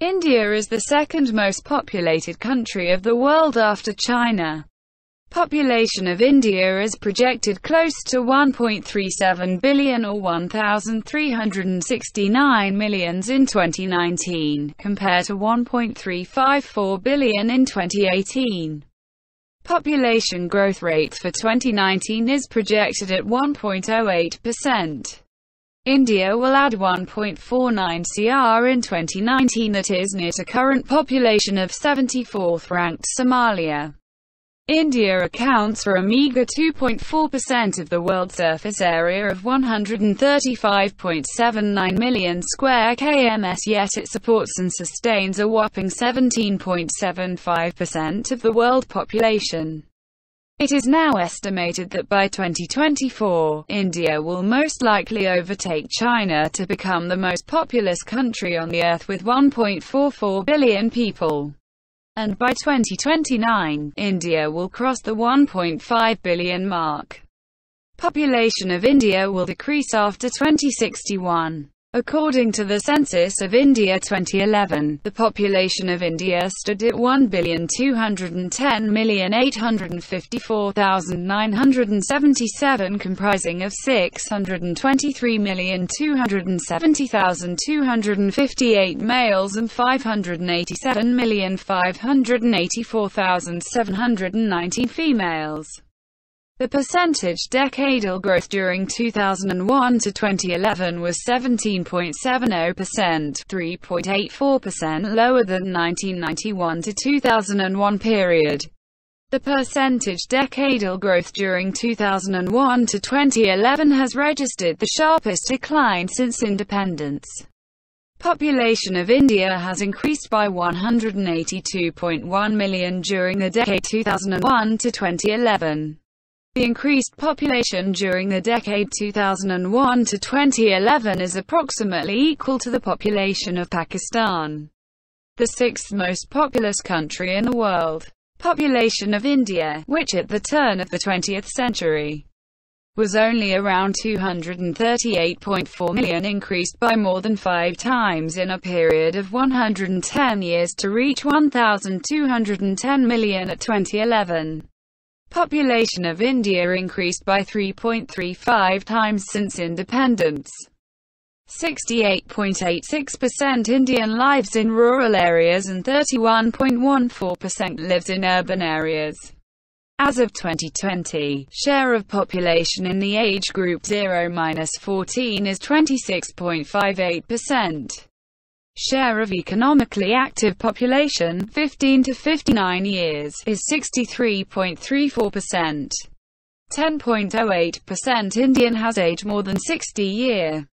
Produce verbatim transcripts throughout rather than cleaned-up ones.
India is the second most populated country of the world after China. Population of India is projected close to one point three seven billion or one thousand three hundred sixty-nine millions in twenty nineteen, compared to one point three five four billion in twenty eighteen. Population growth rate for twenty nineteen is projected at one point zero eight percent. India will add one point four nine crore in twenty nineteen, that is near to current population of seventy-fourth-ranked Somalia. India accounts for a meager two point four percent of the world surface area of one hundred thirty-five point seven nine million square kilometers, yet it supports and sustains a whopping seventeen point seven five percent of the world population. It is now estimated that by twenty twenty-four, India will most likely overtake China to become the most populous country on the earth with one point four four billion people. And by twenty twenty-nine, India will cross the one point five billion mark. Population of India will decrease after twenty sixty-one. According to the Census of India twenty eleven, the population of India stood at one billion two hundred ten million eight hundred fifty-four thousand nine hundred seventy-seven, comprising of six hundred twenty-three million two hundred seventy thousand two hundred fifty-eight males and five hundred eighty-seven million five hundred eighty-four thousand seven hundred nineteen females. The percentage decadal growth during two thousand one to twenty eleven was seventeen point seven zero percent, three point eight four percent lower than nineteen ninety-one to two thousand one period. The percentage decadal growth during two thousand one to twenty eleven has registered the sharpest decline since independence. Population of India has increased by one hundred eighty-two point one million during the decade two thousand one to twenty eleven. The increased population during the decade two thousand one to twenty eleven is approximately equal to the population of Pakistan, the sixth most populous country in the world. Population of India, which at the turn of the twentieth century was only around two hundred thirty-eight point four million, increased by more than five times in a period of one hundred ten years to reach one thousand two hundred ten million at twenty eleven. Population of India increased by three point three five times since independence. sixty-eight point eight six percent Indian lives in rural areas and thirty-one point one four percent lives in urban areas. As of twenty twenty, share of population in the age group zero to fourteen is twenty-six point five eight percent. Share of economically active population, fifteen to fifty-nine years, is sixty-three point three four percent. ten point zero eight percent Indian has age more than sixty year.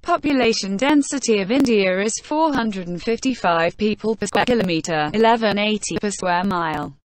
Population density of India is four hundred fifty-five people per square kilometre, eleven eighty per square mile.